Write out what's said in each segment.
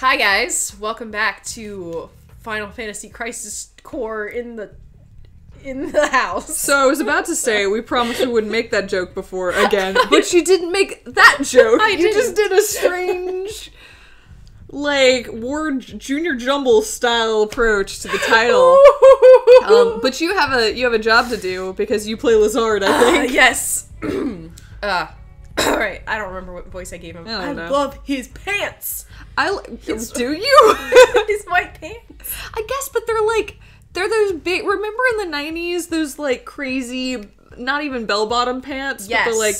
Hi guys, welcome back to Final Fantasy Crisis Core in the house. So I was about to say, we promised we wouldn't make that joke before again, but you didn't make that joke. You just did a strange, like, Ward Junior Jumble style approach to the title. But you have a job to do because you play Lazard, I think. Yes. All right, I don't remember what voice I gave him. I love his pants. Do you? His white pants. I guess, but they're like, they're those big, remember in the 90s, those like crazy, not even bell-bottom pants, yes, but they're like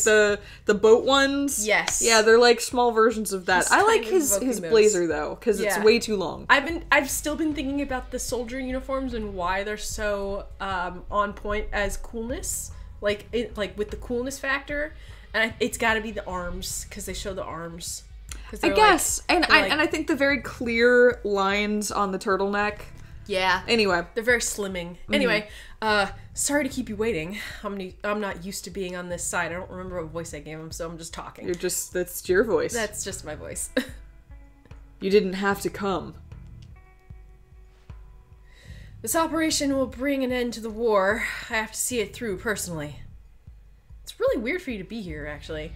the boat ones? Yes. Yeah, they're like small versions of that. I like his blazer though, because it's way too long. I've still been thinking about the soldier uniforms and why they're so on point as coolness, like with the coolness factor. And it's got to be the arms, because they show the arms. I guess, like, and I think the very clear lines on the turtleneck. Yeah. Anyway, they're very slimming. Mm-hmm. Anyway, sorry to keep you waiting. I'm not used to being on this side. I don't remember what voice I gave him, so I'm just talking. That's your voice. That's just my voice. You didn't have to come. This operation will bring an end to the war. I have to see it through personally. It's really weird for you to be here, actually.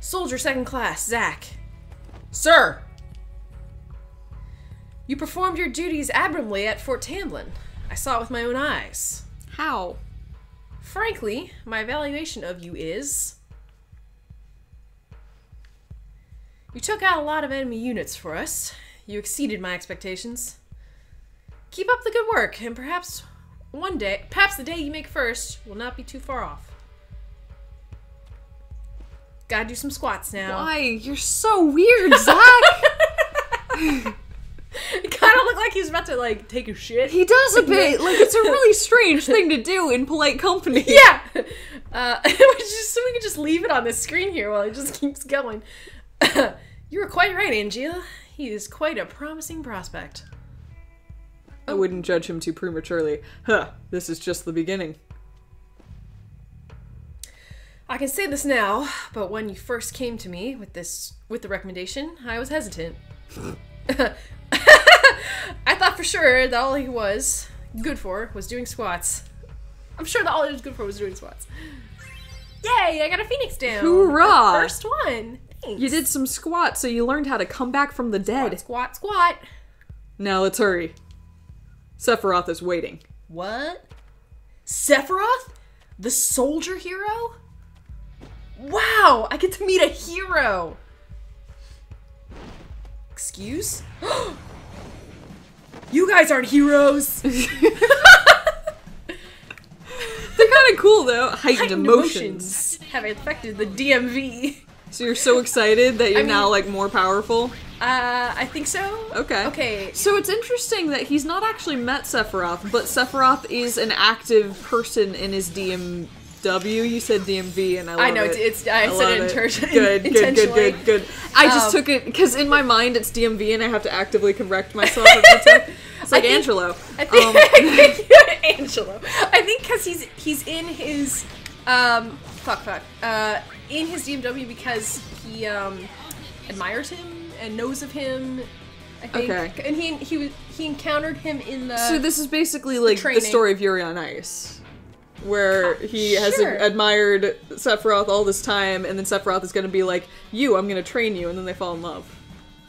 Soldier second class, Zach. Sir! You performed your duties admirably at Fort Tamblin. I saw it with my own eyes. How? Frankly, my evaluation of you is... You took out a lot of enemy units for us. You exceeded my expectations. Keep up the good work, and perhaps one day, perhaps the day you make first will not be too far off. Gotta do some squats now. Why? You're so weird, Zach! It kinda looked like he was about to, like, take a shit. He does a bit! Like, it's a really strange thing to do in polite company. Yeah! So we can just leave it on the screen here while it just keeps going. You were quite right, Angeal. He is quite a promising prospect. I wouldn't judge him too prematurely. Huh, this is just the beginning. I can say this now, but when you first came to me with the recommendation, I was hesitant. I thought for sure that all he was good for was doing squats. I'm sure that all he was good for was doing squats. Yay, I got a phoenix down! Hoorah! The first one! Thanks. You did some squats, so you learned how to come back from the dead. Squat, squat! Now let's hurry. Sephiroth is waiting. What? Sephiroth? The soldier hero? Wow! I get to meet a hero! Excuse? You guys aren't heroes! They're kinda cool though. Heightened emotions have affected the DMV. So you're so excited that you're now, like, more powerful? I think so. Okay. Okay. So it's interesting that he's not actually met Sephiroth, but Sephiroth is an active person in his DMV. You said DMV, and I love it. I know, I said it intentionally. Good. I just took it, because in my mind it's DMV, and I have to actively correct myself every time. It's like Angelo. Angelo. I think because he's in his, in his DMW because he, admires him and knows of him, I think. Okay. And he encountered him in the... So this is basically, like, the story of Yuri on Ice. Where he has admired Sephiroth all this time, and then Sephiroth is going to be like, I'm going to train you, and then they fall in love.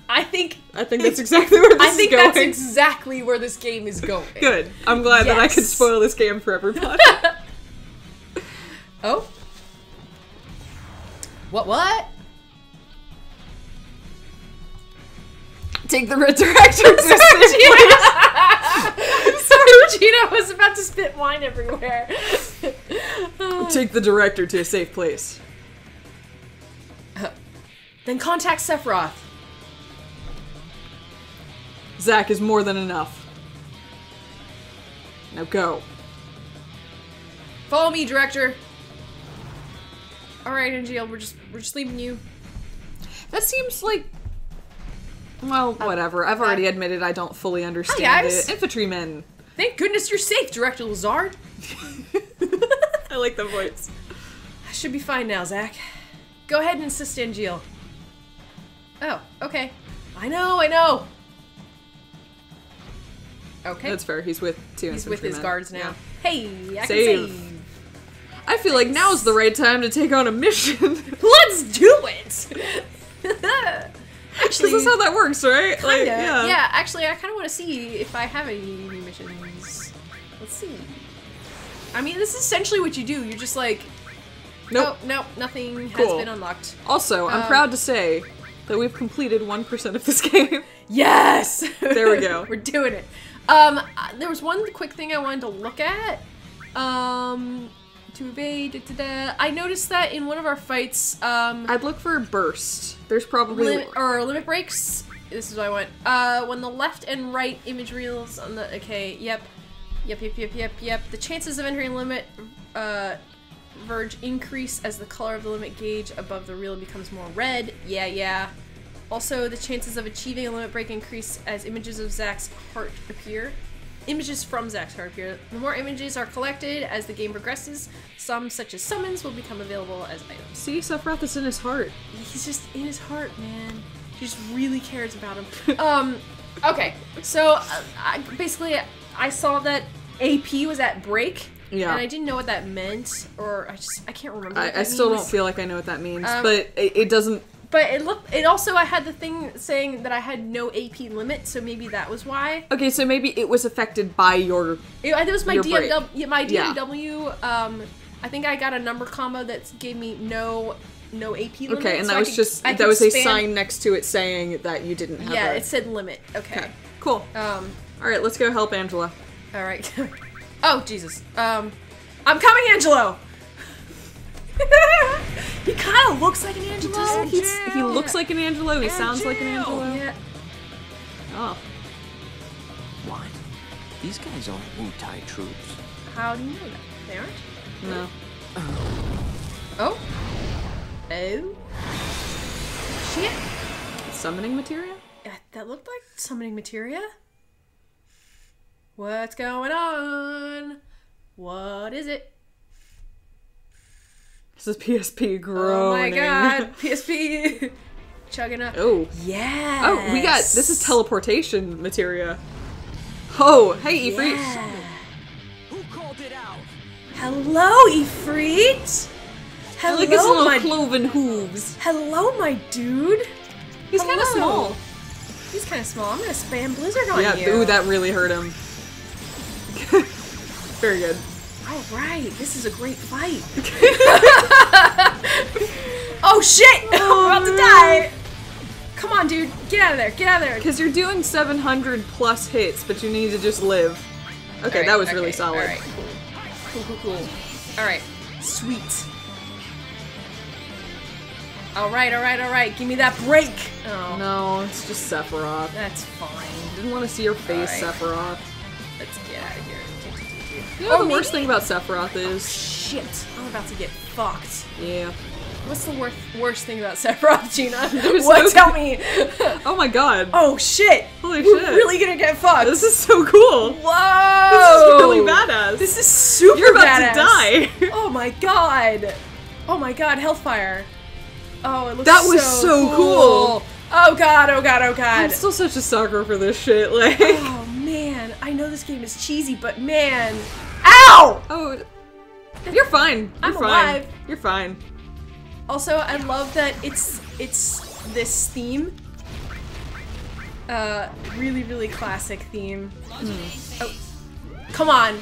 I think that's exactly where this is going. I think that's exactly where this game is going. Good. I'm glad that I could spoil this game for everybody. Oh? What? Take the resurrection system. Gino was about to spit wine everywhere. Take the director to a safe place. Then contact Sephiroth. Zach is more than enough. Now go. Follow me, director. All right, Angeal, we're just leaving you. That seems like... Well, whatever. I've already admitted I don't fully understand it. Infantrymen. Thank goodness you're safe, Director Lazard. I like the voice. I should be fine now, Zach. Go ahead and assist Angeal. Oh, okay. I know. Okay. That's fair. He's with two. He's with his guards now. Yeah. Hey, I can save. I feel like now's the right time to take on a mission. Let's do it! Actually, this is how that works, right? Kinda. Like, yeah, actually, I kind of want to see if I have any new missions. Let's see. I mean, this is essentially what you do. You're just like, nope. Oh, nope, nothing has been unlocked. Also, I'm proud to say that we've completed 1% of this game. Yes! There we go. We're doing it. There was one quick thing I wanted to look at. To evade, I noticed that in one of our fights, I'd look for a burst. There's probably limit breaks. This is what I want. When the left and right image reels on the okay, yep. The chances of entering limit verge increase as the color of the limit gauge above the reel becomes more red. Yeah. Also, the chances of achieving a limit break increase as images of Zach's heart appear. Images from Zach's heart appear. The more images are collected as the game progresses, some, such as summons, will become available as items. See, Sephiroth is in his heart. He's just in his heart, man. He just really cares about him. Okay, so basically I saw that AP was at break. Yeah. And I didn't know what that meant, or I can't remember what that means. I still don't feel like I know what that means, but it doesn't... But it looked. It also, I had the thing saying that I had no AP limit, so maybe that was why. Okay, so maybe it was affected by your. That was my DMW. My DMW. Yeah. I think I got a number combo that gave me no AP limit. Okay, and so that was that was a sign next to it saying that you didn't have. Yeah, it said limit. Okay. Cool. All right, let's go help Angela. All right. Oh Jesus. I'm coming, Angelo. He kind of looks like an Angelo. He looks like an Angelo. He sounds like an Angelo. Yeah. Oh. What? These guys aren't Wu-Tai troops. How do you know that? They aren't? No. Oh. Oh. Shit. Summoning materia? That looked like summoning materia. What's going on? What is it? This is PSP groaning. Oh my god, PSP chugging up. Oh. Yeah. Oh, we got, this is teleportation materia. Oh, hey Ifrit. Yeah. Who called it out? Hello Ifrit. Hello, look at his little cloven hooves. Hello my dude. He's kind of small. He's kind of small. I'm going to spam Blizzard on you. Yeah, ooh, that really hurt him. Very good. All right, this is a great fight. Oh shit! We're about to die. Come on, dude, get out of there! Get out of there! Because you're doing 700 plus hits, but you need to just live. Okay, right, that was really solid. All right. Cool. All right, sweet. All right. Give me that break. Oh. No, it's just Sephiroth. That's fine. Didn't want to see your face, Sephiroth. Let's get out of here. You know the worst thing about Sephiroth is... Oh, shit. I'm about to get fucked. Yeah. What's the worst thing about Sephiroth, Gina? Tell me. Oh my god. Oh shit. Holy shit. We're really gonna get fucked. This is so cool. Whoa. This is really badass. This is super badass. You're about to die. Oh my god. Oh my god, Hellfire. Oh, it looks so cool. That was so cool. Oh god. I'm still such a sucker for this shit, like... Oh man, I know this game is cheesy, but man... Ow! Oh, you're fine. I'm alive. You're fine. Also, I love that it's this theme. Really, really classic theme. Oh, come on.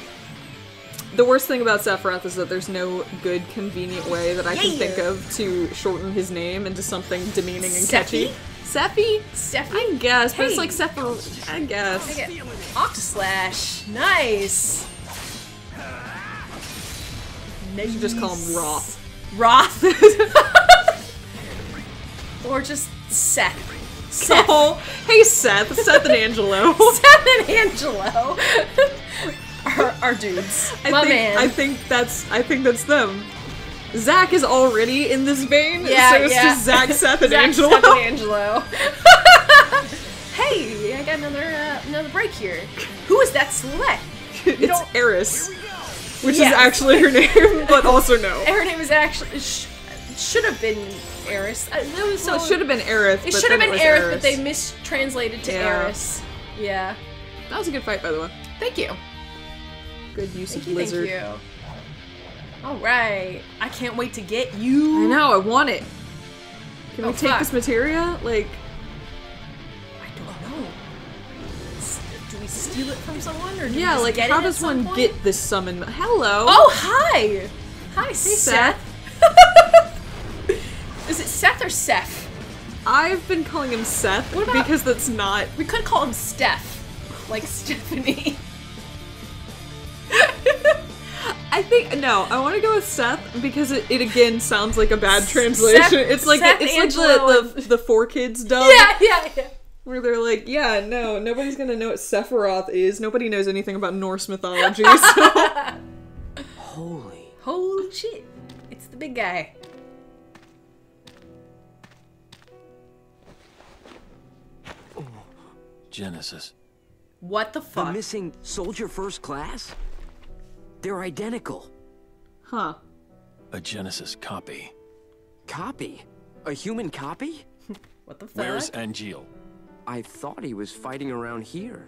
The worst thing about Sephiroth is that there's no good, convenient way that I can think of to shorten his name into something demeaning and catchy. Sephi? I guess, but it's like Sephiroth. I guess. Octoslash. Nice. You should just call him Roth. Roth? Or just Seth. Seth. Oh, hey Seth. Seth and Angelo. Our dudes. I think that's them. Zach is already in this vein, so it's just Zach, Seth, and Angelo. Seth and Angelo. Hey, I got another break here. Who is that select? It's Aerith. Which is actually her name, but also no. Her name is actually should have been Aerith. Well, it should have been Aerith. It should have been Aerith, but they mistranslated to Aerith. Yeah. That was a good fight, by the way. Thank you. Good use of Lizard. Thank you. All right. I can't wait to get you. I know. I want it. Can we take this materia? Like, I don't know. Do we steal it from someone, or do we just get it at some point? Yeah, like, how does one get this summon? Hello. Oh, hi. Hi, Seth. Is it Seth or Seth? I've been calling him Seth because that's not. We could call him Steph, like Stephanie. I think I want to go with Seth because it again sounds like a bad translation. It's like it's like the Four Kids dub. Yeah. Where they're like, yeah, no, nobody's gonna know what Sephiroth is. Nobody knows anything about Norse mythology. So. Holy shit! It's the big guy. Genesis. What the fuck? The missing soldier first class? They're identical. Huh. A Genesis copy. Copy? A human copy? What the fuck? Where's Angeal? I thought he was fighting around here.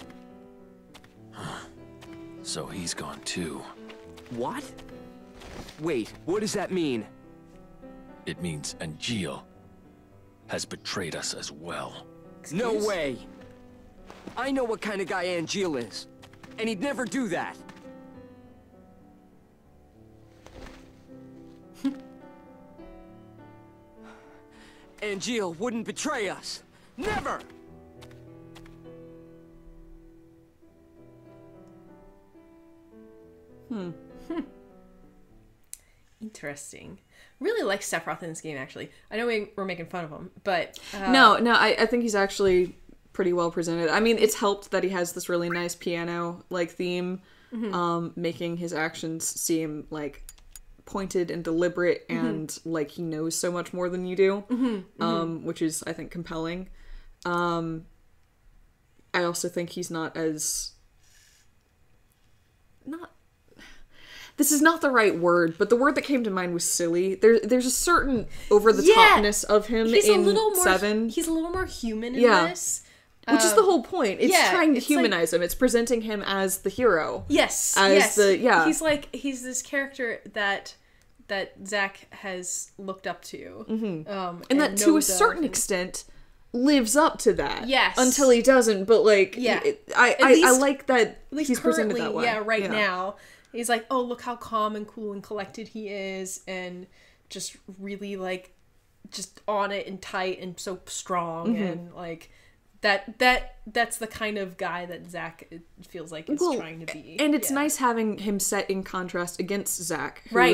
Huh. So he's gone too. What? Wait, what does that mean? It means Angeal has betrayed us as well. Excuse? No way! I know what kind of guy Angeal is, and he'd never do that. Angeal wouldn't betray us. Never! Interesting. Really like Sephiroth in this game, actually. I know we're making fun of him, but... No, I think he's actually pretty well presented. I mean, it's helped that he has this really nice piano-like theme, making his actions seem, like, pointed and deliberate and, like, he knows so much more than you do, which is, I think, compelling. I also think he's not as... This is not the right word, but the word that came to mind was silly. There's a certain over-the-topness of him in Seven. He's a little more human in this. Which is the whole point. It's trying to humanize him. It's presenting him as the hero. Yes. He's like, he's this character that Zach has looked up to. And that to a certain extent lives up to that. Yes. Until he doesn't, but like, I like that he's presented that way. Right now. He's like, oh, look how calm and cool and collected he is, and just really, like, just on it and tight and so strong, and, like, that's the kind of guy that Zach feels like is trying to be. And it's nice having him set in contrast against Zach, who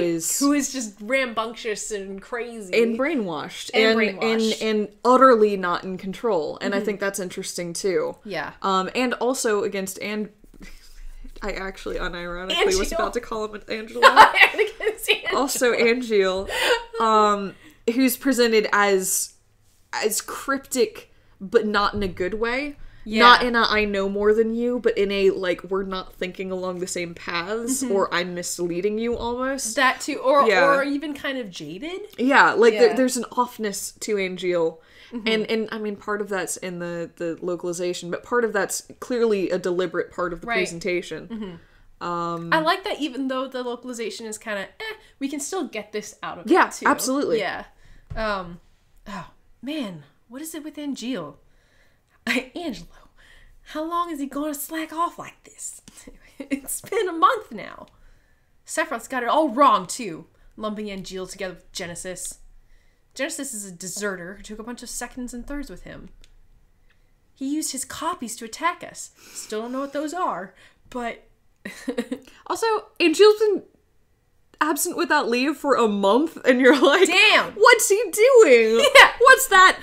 is just rambunctious and crazy. And brainwashed. And utterly not in control. And I think that's interesting, too. Yeah. And also against... I actually unironically was about to call him Angela. Also Angeal, who's presented as cryptic, but not in a good way. Yeah. Not in a I know more than you, but in a like we're not thinking along the same paths, or I'm misleading you almost. That too, or even kind of jaded. Yeah, like there's an offness to Angeal. And I mean, part of that's in the localization, but part of that's clearly a deliberate part of the presentation. I like that even though the localization is kind of, we can still get this out of it, too. Yeah, absolutely. Yeah. Oh, man. What is it with Angeal? Angelo, how long is he going to slack off like this? It's been a month now. Sephiroth's got it all wrong, too. Lumping Angeal together with Genesis. Genesis is a deserter who took a bunch of seconds and thirds with him. He used his copies to attack us. Still don't know what those are, but... Also, Angeal's been absent without leave for a month, and you're like, damn! What's he doing? Yeah! What's that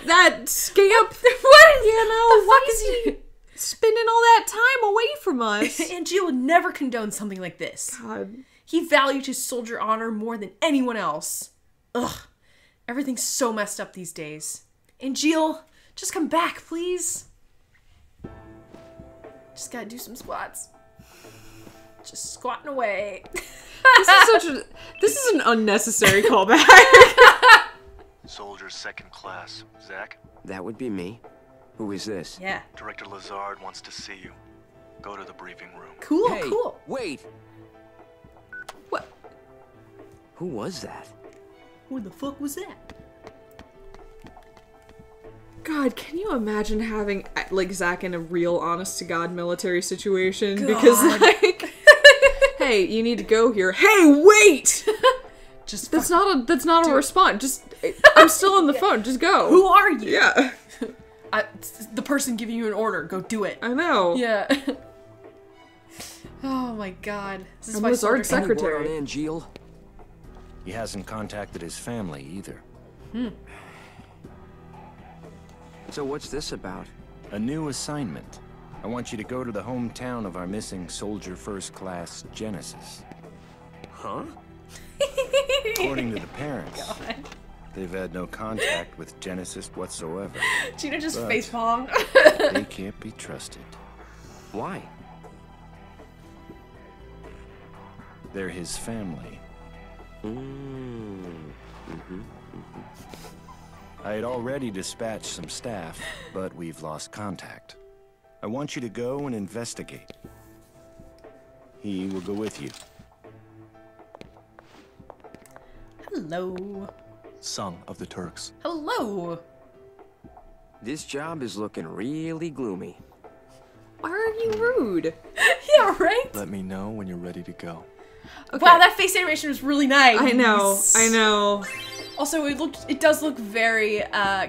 scamp? What? You know, the fuck is he spending all that time away from us? Angeal would never condone something like this. God. He valued his soldier honor more than anyone else. Ugh. Everything's so messed up these days. Angeal, just come back, please. Just gotta do some squats. Just squatting away. This is an unnecessary callback. soldiers second class. Zach? That would be me. Who is this? Yeah. Director Lazard wants to see you. Go to the briefing room. Cool, hey, cool. Wait. What? Who was that? Who the fuck was that? God, can you imagine having, like, Zach in a real honest-to-God military situation? God. Because, like, hey, you need to go here. Hey, wait! Just that's not a response. Just, I'm still on the phone. Just go. Who are you? Yeah. The person giving you an order. Go do it. I know. Yeah. Oh, my God. This is my secretary. On Angeal? He hasn't contacted his family, either. Hmm. So what's this about? A new assignment. I want you to go to the hometown of our missing soldier first class, Genesis. Huh? According to the parents, God. They've had no contact with Genesis whatsoever. Gina just face palmed. They can't be trusted. Why? They're his family. Mm-hmm. I had already dispatched some staff, but we've lost contact. I want you to go and investigate. He will go with you. Hello. Son of the Turks. Hello. This job is looking really gloomy. Why are you rude? Yeah, right? Let me know when you're ready to go. Okay. Wow, that face animation was really nice. I know, I know. Also, it does look very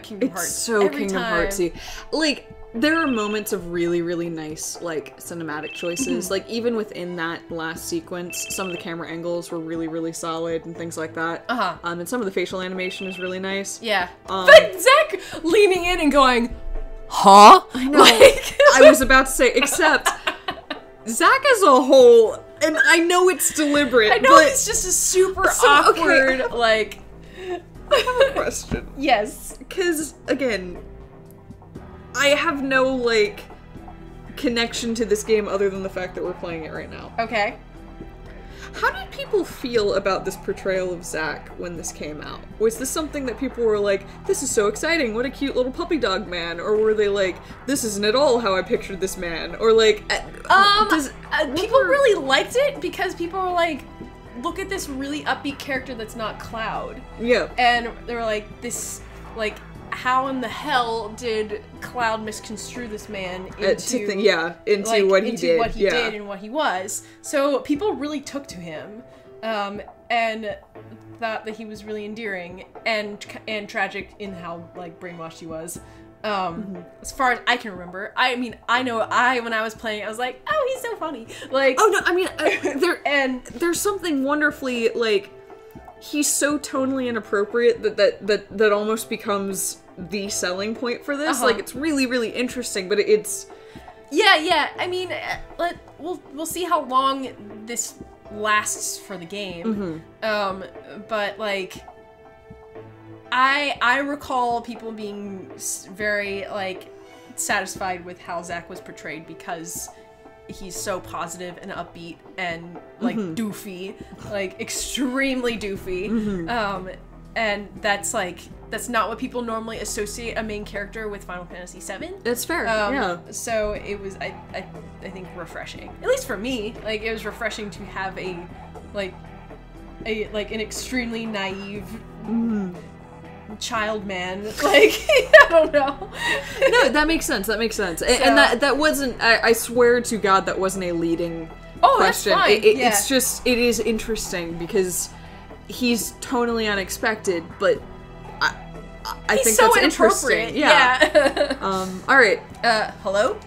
Kingdom Hearts. It's so Kingdom Heartsy. Like, there are moments of really, really nice, like, cinematic choices. Like, even within that last sequence, some of the camera angles were really, really solid and things like that. Uh-huh. And some of the facial animation is really nice. Yeah. But Zach leaning in and going, huh? I know. Like, I was about to say, except Zach as a whole, and I know it's deliberate. I know, but it's just a super awkward, okay. Like... I have a question. Yes. Because, again, I have no, like, connection to this game other than the fact that we're playing it right now. Okay. How did people feel about this portrayal of Zach when this came out? Was this something that people were like, this is so exciting, what a cute little puppy dog man? Or were they like, this isn't at all how I pictured this man? Or like... people really liked it because people were like... Look at this really upbeat character that's not Cloud. Yeah. And they were like, this, like, how in the hell did Cloud misconstrue this man into, into what he did and what he was? So people really took to him, and thought that he was really endearing and tragic in how, like, brainwashed he was. As far as I can remember, I mean, I know when I was playing, I was like, oh, he's so funny. Like, oh no, I mean, there's something wonderfully, like, he's so tonally inappropriate that almost becomes the selling point for this. Like, it's really, really interesting, but it's, yeah. I mean, we'll see how long this lasts for the game. But like. I recall people being very, like, satisfied with how Zach was portrayed because he's so positive and upbeat and, like, doofy. Like, extremely doofy. And that's, like, that's not what people normally associate a main character with Final Fantasy VII. That's fair, yeah. So it was, I think, refreshing. At least for me. Like, it was refreshing to have an extremely naive... child man, like, I don't know. No, that makes sense. That makes sense. So. And that wasn't. I swear to God, that wasn't a leading question. That's fine. It's just is interesting because he's totally unexpected, but I think so, that's inappropriate. Yeah. All right. Hello.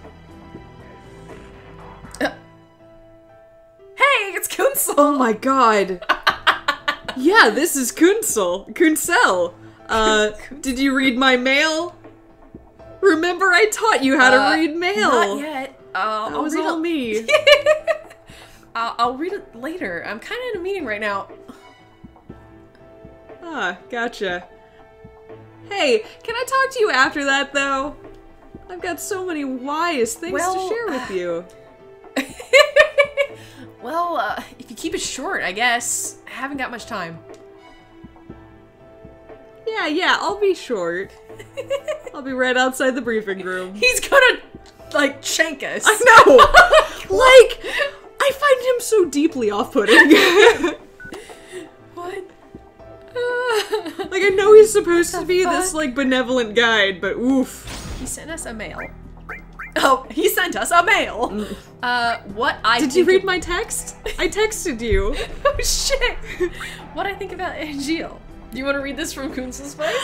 Hey, it's Kunsel. Oh my God. Yeah, this is Kunsel. Kunsel. Did you read my mail? Remember, I taught you how to read mail. Not yet. That was all me. I'll read it later. I'm kind of in a meeting right now. Ah, gotcha. Hey, can I talk to you after that, though? I've got so many wise things to share with you. If you keep it short, I guess. I haven't got much time. Yeah, I'll be short. I'll be right outside the briefing room. He's gonna, like, shank us. I know! Like, I find him so deeply off-putting. What? Like, I know he's supposed to be this, like, benevolent guide, but oof. He sent us a mail. Oh, he sent us a mail! Mm. Did you read my text? I texted you. Oh, shit! What I think about Angeal. Do you want to read this from Kunsel's place?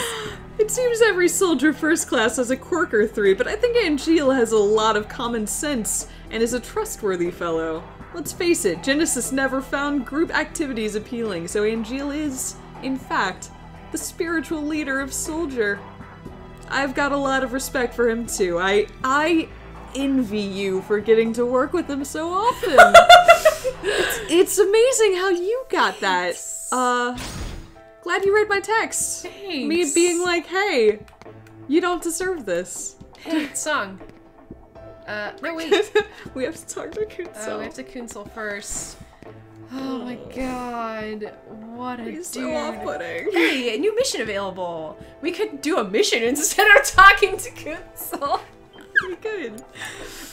It seems every soldier first class has a quirk or three, but I think Angeal has a lot of common sense and is a trustworthy fellow. Let's face it, Genesis never found group activities appealing, so Angeal is, in fact, the spiritual leader of soldier. I've got a lot of respect for him, too. I envy you for getting to work with him so often. It's amazing how you got that. Glad you read my text. Thanks. Me being like, hey, you don't deserve this. Hey, Song. No, wait. We have to talk to Kunsel. Oh, we have to Kunsel first. Oh my god, what a dude. So off-putting. Hey, a new mission available. We could do a mission instead of talking to Kunsel. We could.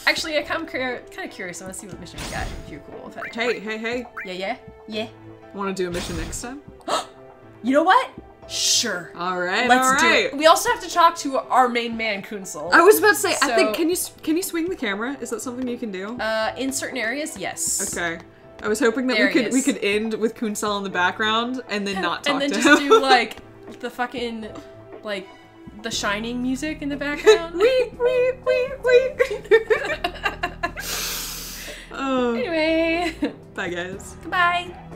Actually, I'm kind of curious. I want to see what mission we got. If you're cool with that. Hey. Yeah. Want to do a mission next time? You know what? Sure. All right. Let's do it. We also have to talk to our main man, Kunsel. I was about to say, so, I think, can you swing the camera? Is that something you can do? In certain areas, yes. Okay. I was hoping that we could end with Kunsel in the background and then not talk to him. And then just do like the fucking like The Shining music in the background. Anyway. Bye guys. Goodbye.